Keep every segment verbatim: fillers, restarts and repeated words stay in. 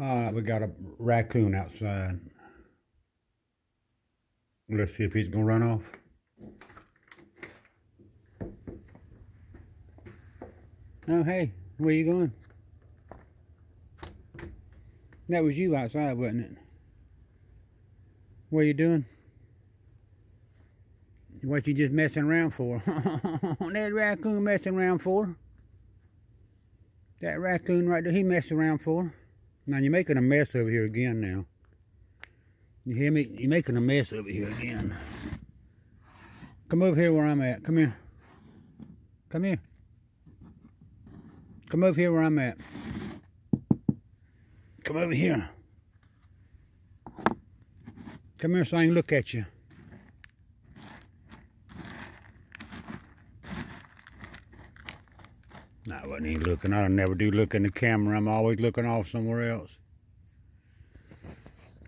Uh, we got a raccoon outside. Let's see if he's gonna run off. No, hey, where you going? That was you outside, wasn't it? What are you doing? What you just messing around for? That raccoon messing around for? That raccoon right there, he messed around for. Now you're making a mess over here again now. You hear me? You're making a mess over here again. Come over here where I'm at. Come here. Come here. Come over here where I'm at. Come over here. Come here so I can look at you. No, I wasn't even looking. I never do look in the camera. I'm always looking off somewhere else.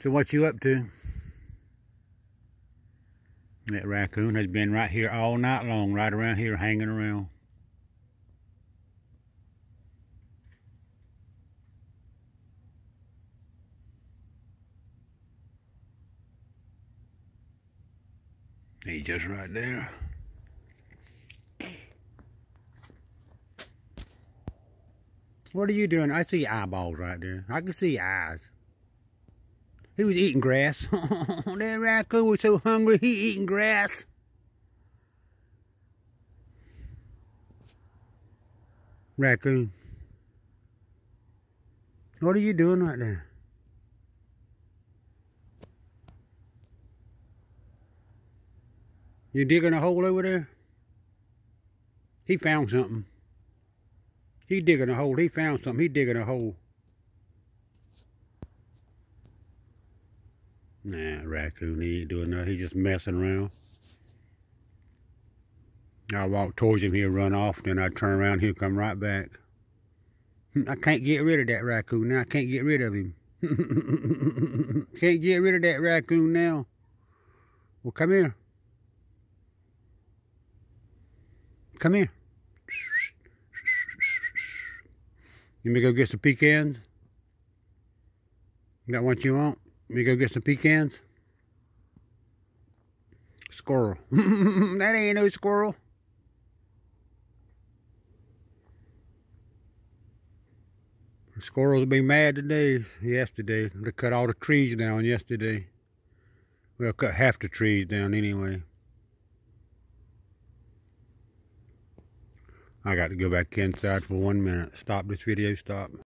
So what you up to? That raccoon has been right here all night long, right around here, hanging around. He's just right there. What are you doing? I see eyeballs right there. I can see eyes. He was eating grass. That raccoon was so hungry, he eating grass. Raccoon. What are you doing right there? You digging a hole over there? He found something. He digging a hole. He found something. He digging a hole. Nah, raccoon, he ain't doing nothing. He's just messing around. I walk towards him, he'll run off. Then I turn around, he'll come right back. I can't get rid of that raccoon now. I can't get rid of him. Can't get rid of that raccoon now. Well, come here. Come here. Let me go get some pecans. Got what you want? Let me go get some pecans. Squirrel. That ain't no squirrel. The squirrels will be mad today. Yesterday. They cut all the trees down yesterday. Well, cut half the trees down anyway. I got to go back inside for one minute. Stop this video, stop.